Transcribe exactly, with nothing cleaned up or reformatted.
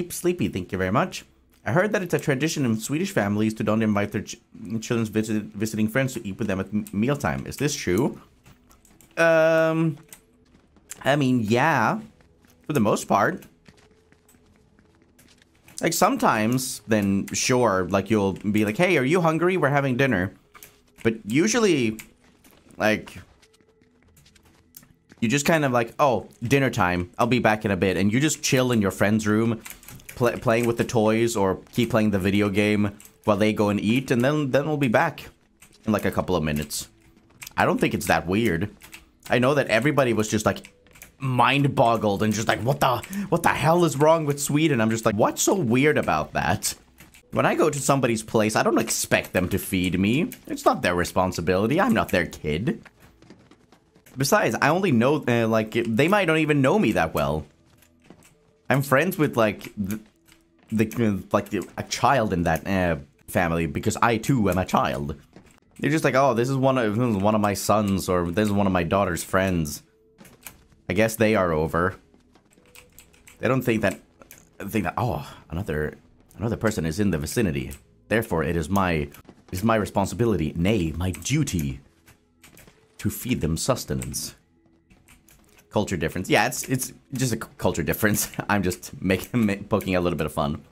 Keep Sleepy, thank you very much. I heard that it's a tradition in Swedish families to don't invite their ch children's visit visiting friends to eat with them at m mealtime. Is this true? Um, I mean, yeah, for the most part. Like sometimes, then sure, like you'll be like, hey, are you hungry? We're having dinner. But usually, like, you just kind of like, oh, dinner time. I'll be back in a bit. And you just chill in your friend's room, play, playing with the toys or keep playing the video game while they go and eat. And then, then we'll be back in like a couple of minutes. I don't think it's that weird. I know that everybody was just like mind-boggled and just like, what the, what the hell is wrong with Sweden? I'm just like, what's so weird about that? When I go to somebody's place, I don't expect them to feed me. It's not their responsibility. I'm not their kid. Besides, I only know, uh, like, they might not even know me that well. I'm friends with, like, the, the like the, a child in that uh, family because I, too, am a child. They're just like, oh, this is one of, this is one of my sons or this is one of my daughter's friends. I guess they are over. They don't think that, think that, oh, another... Another person is in the vicinity. Therefore, it is my it is my responsibility, nay, my duty, to feed them sustenance. Culture difference. Yeah, it's it's just a culture difference. I'm just making make, poking a little bit of fun.